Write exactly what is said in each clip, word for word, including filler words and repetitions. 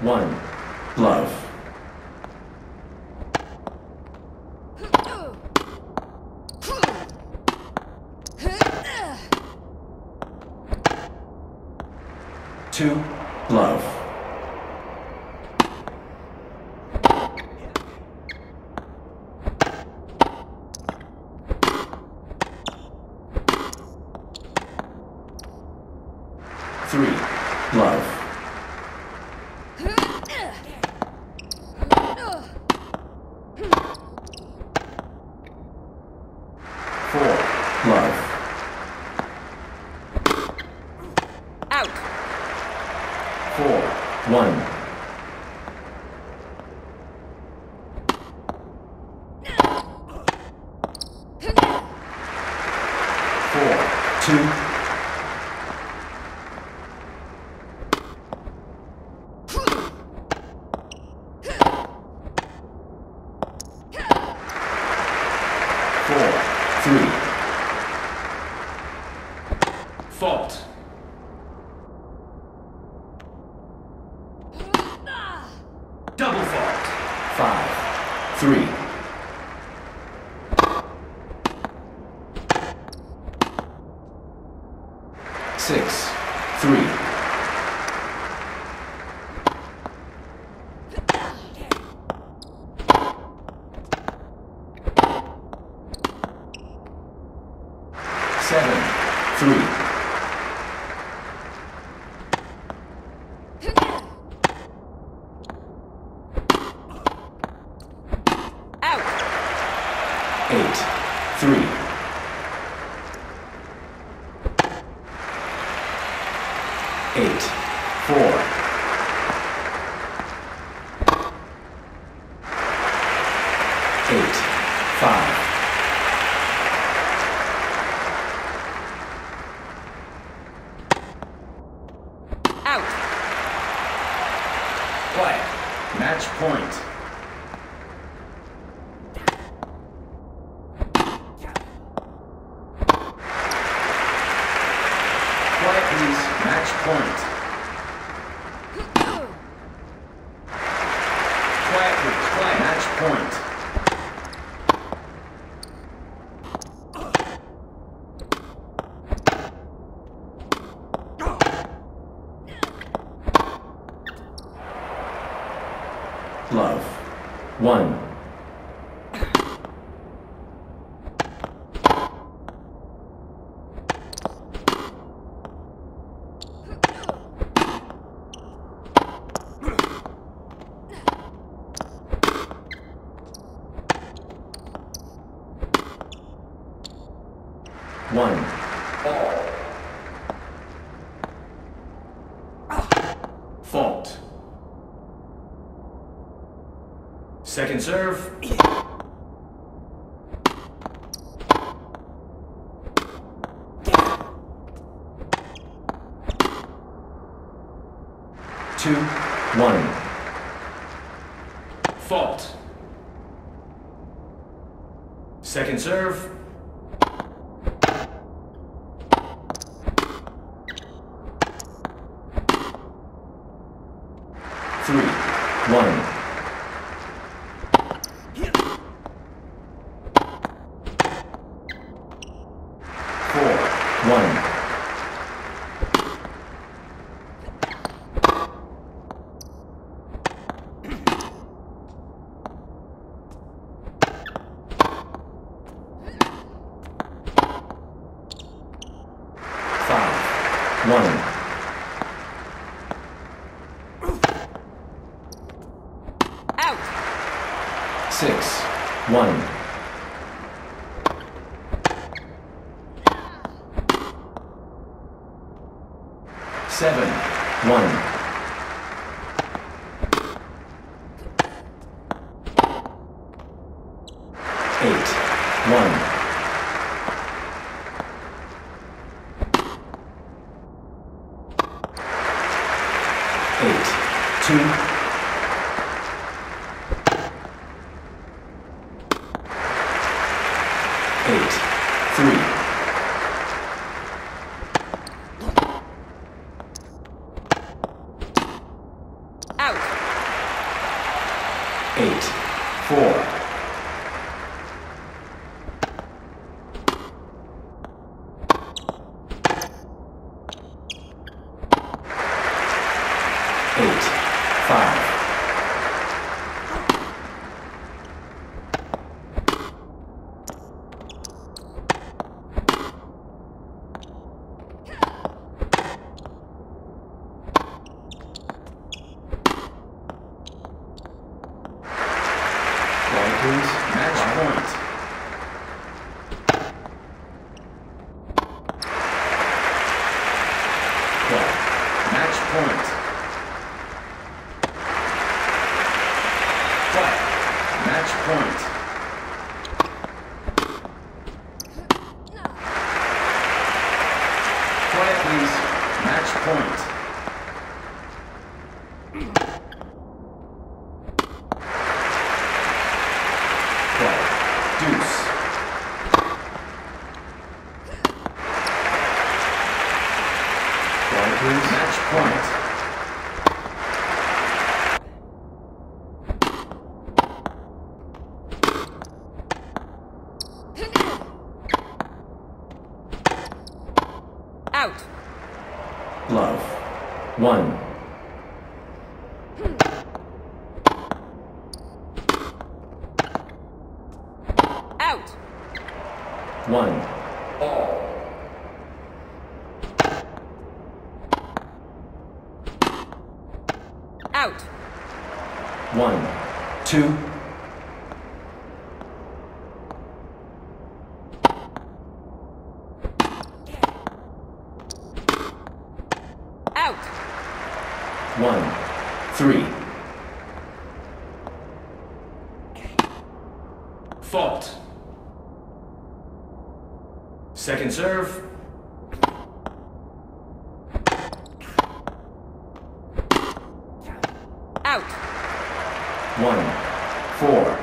One, love. Two, love. Three, love. Fault. Double fault. Five. Three. Six. Three. Seven. Three. Match point. Quiet please, match point. Quiet please, quiet, match point. Love. One. One. Fault. Second serve. Two, one. Fault. Second serve. Three, one. Six, one. Seven, one. Eight, one. Eight, two. Out. point. Out. Love. One. Out. One. All. Out. One. Two. One, three. Fault. Second serve. Out. One, four.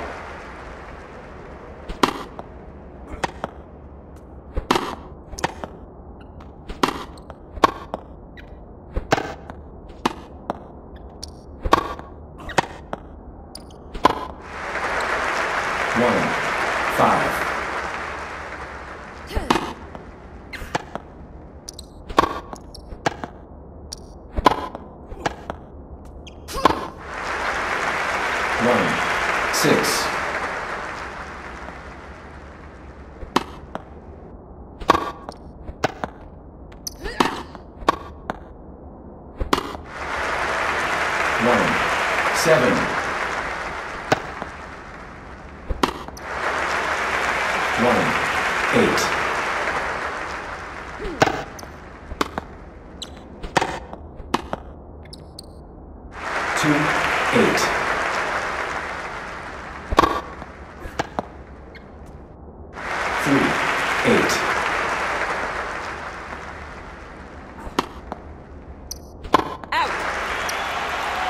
One, five. One, six. One, seven. Eight. Two, eight. Three, eight. Out.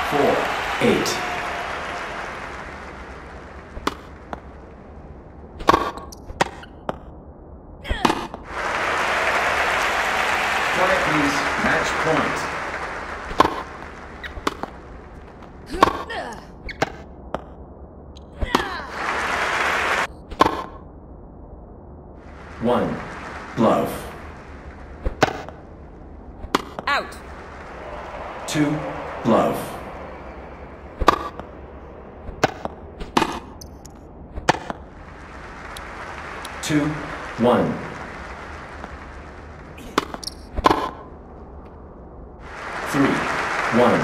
Four, eight. Match point. One. Glove. Out. Two. Glove. Two. One. One.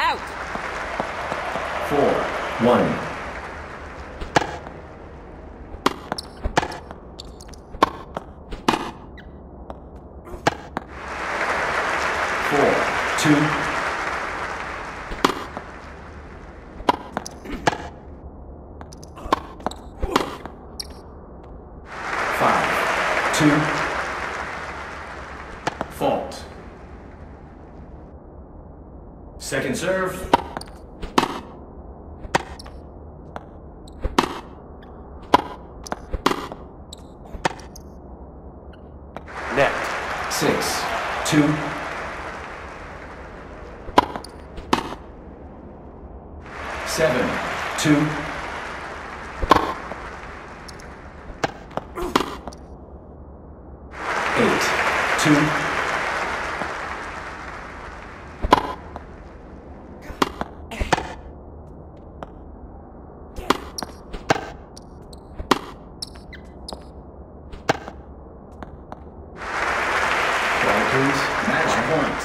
Out. Four. One. Four. Two. Five. Two. Fault. Second serve. Net. Six. Two. Seven. Two. Eight. Two. Match point.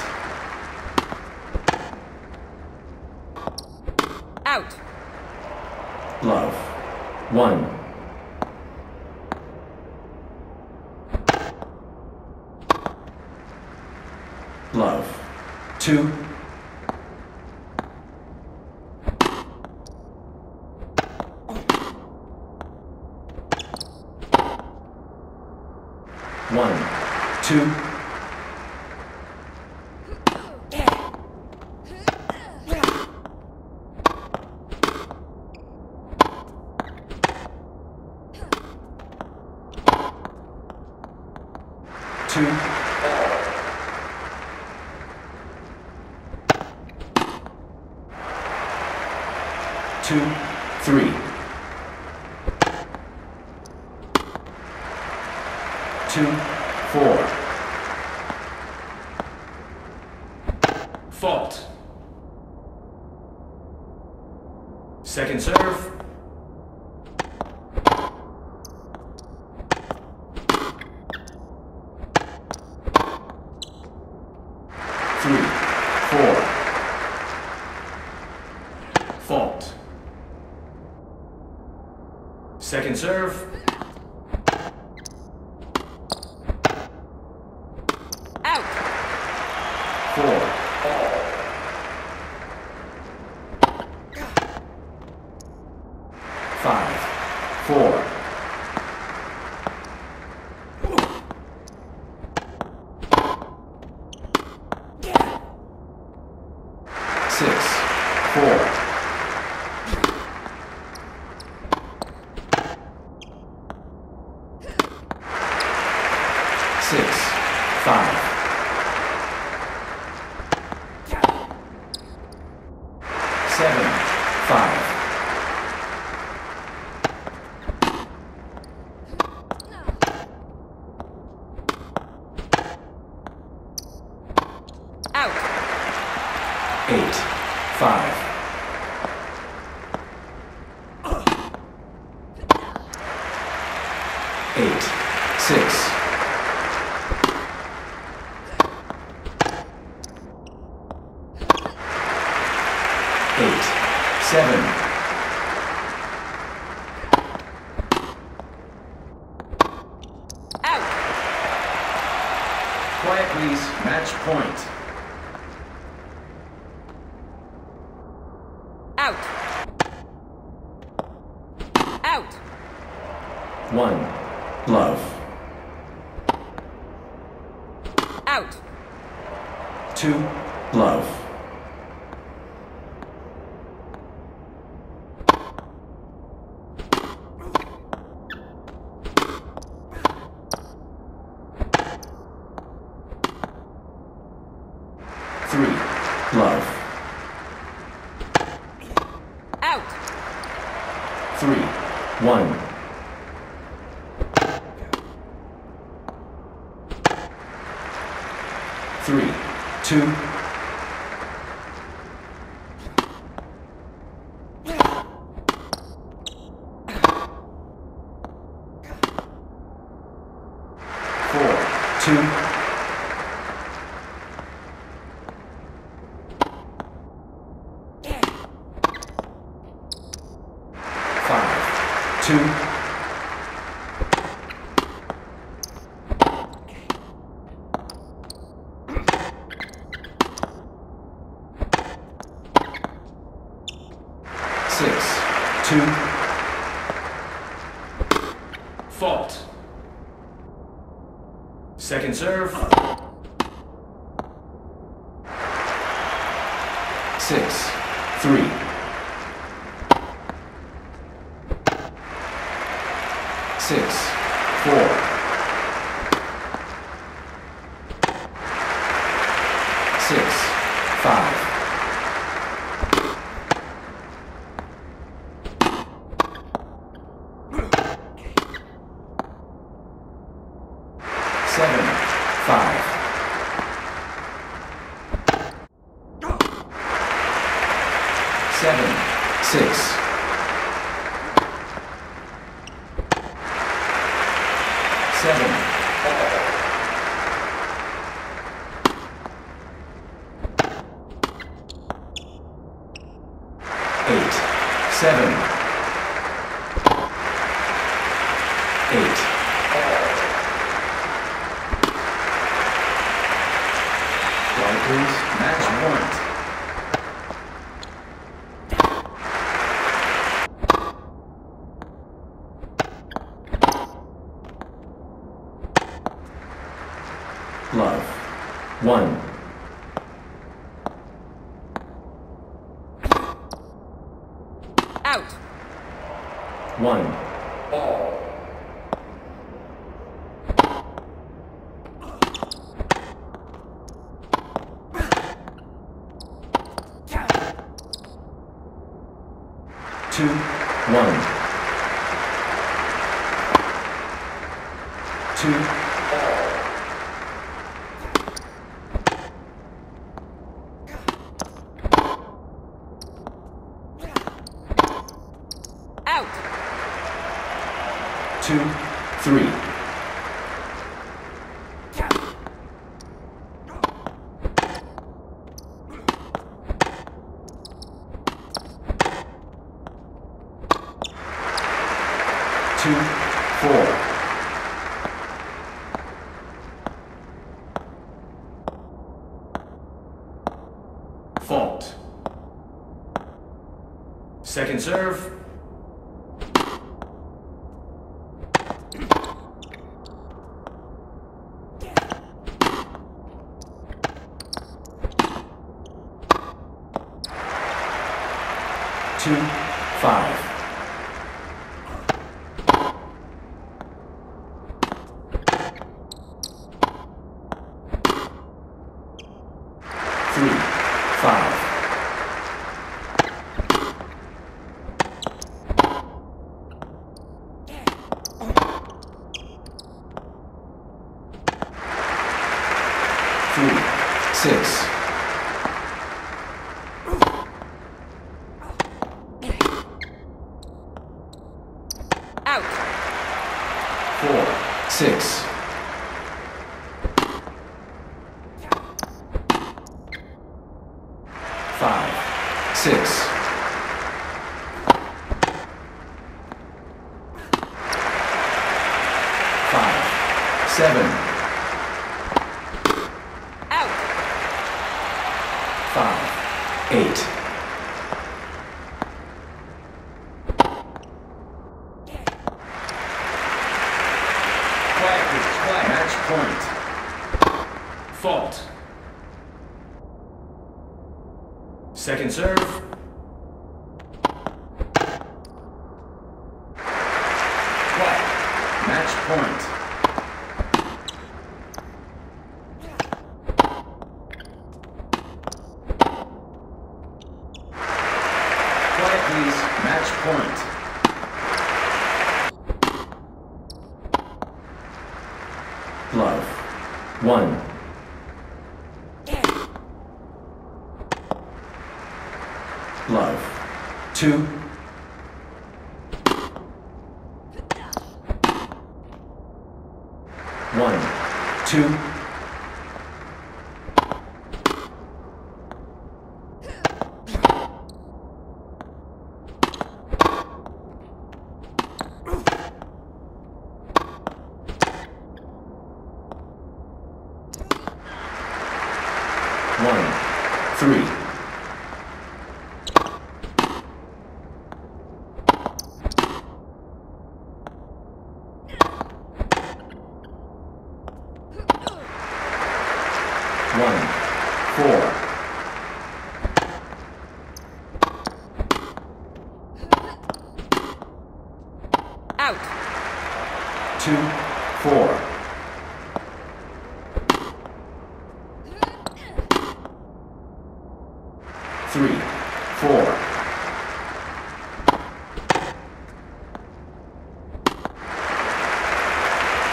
Out. Love. One. Love. Two. One, two. Second serve. Three, four. Fault. Second serve. Second serve. Six, three. Six, four. Six, five. one. Out. One. Ball. Two, one. Two, out. Two, three. Two, four. Fault. Second serve. Two, five. Three, five. Three, six. Out. Four, six. Five, six. Five, seven. Out. Five, eight. Quiet with quiet. Match point. Fault. Second serve. Quiet. Match point. Quiet, please. Match point. Love. One. Love. Two. One. Two. One. Three. One, four. Out. Two, four. Three, four.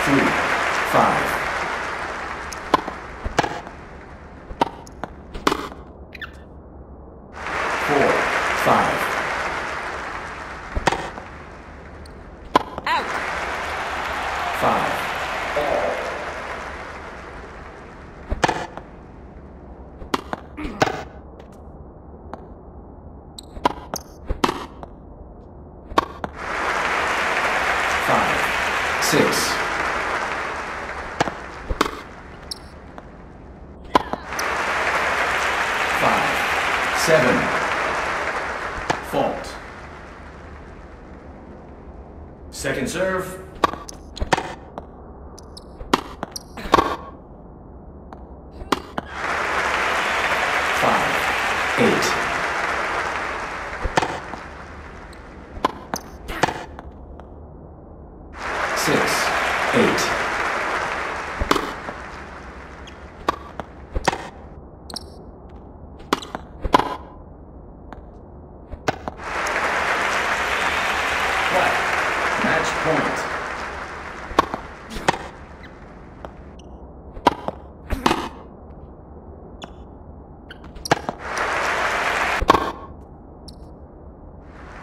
Three, five. Five. Out. Five. Five. Six. Five. Seven. Fault. Second serve. six, eight.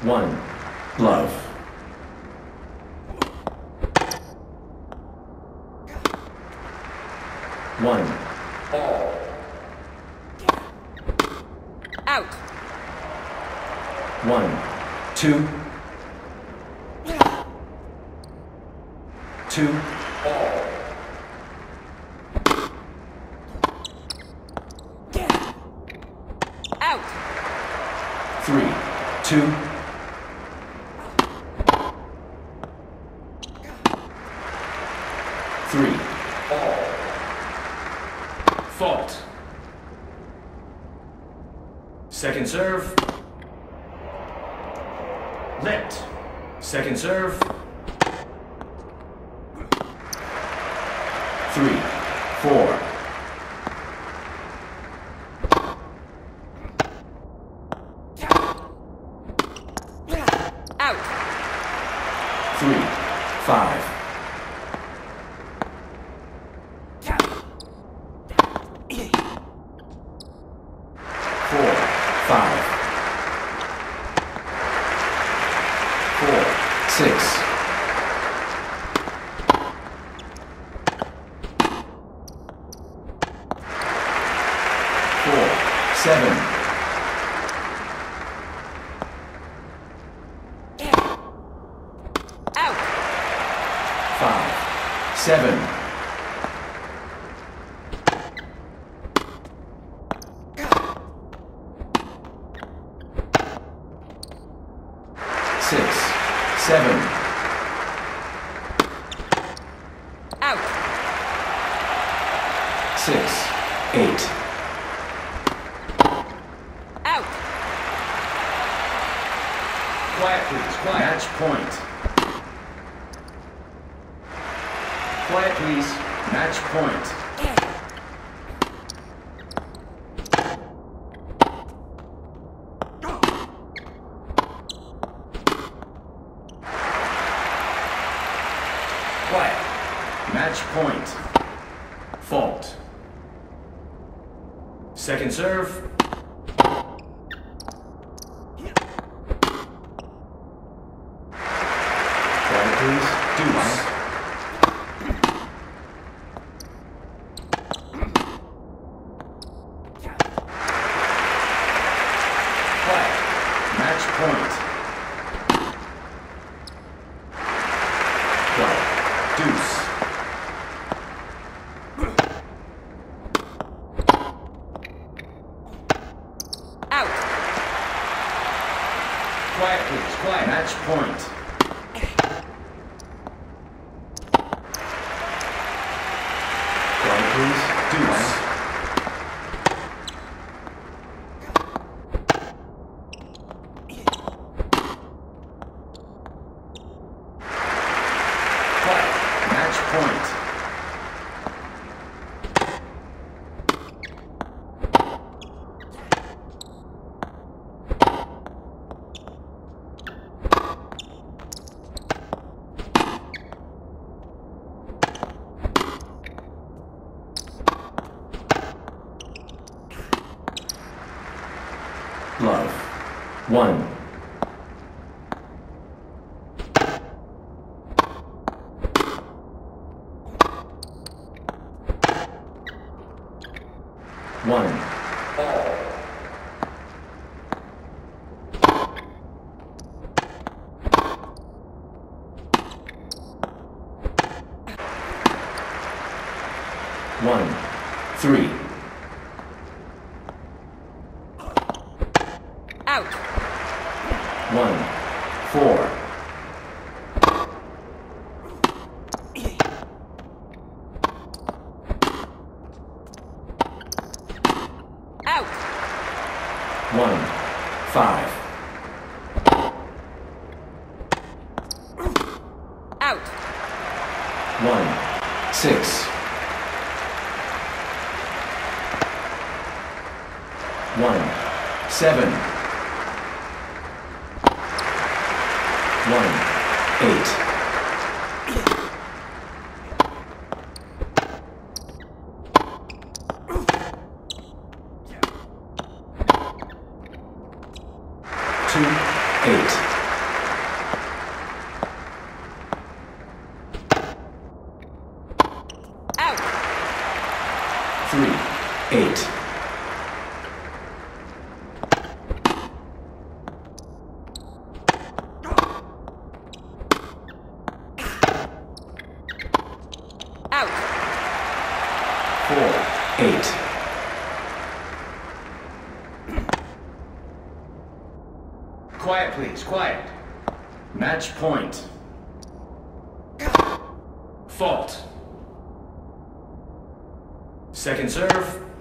One, love. One, all. Out. One, two. Two, all. Out. Three, two. Three. All. Fault. Second serve. Let. Second serve. Three. Four. Out. Three. Five. Five. Four. Six. Four. Seven. Out. Five. Seven. Six, seven. Out. Six, eight. Out. Quiet, please. Quiet. Match point. Quiet, please. Match point. Quiet. Match point. Fault. Second serve. Quiet, please. Deuce. Quiet. Match point. Deuce. Out. Quiet, please. Quiet. Match point. Quiet, please. Deuce. Point. Love. One. One. All. One. Three. Out. One. Four. One, five. Out. one, six. One, seven. One, eight. Two, eight. Out. Three, eight. Out. Four, eight. Quiet, please, quiet. Match point. Fault. Second serve.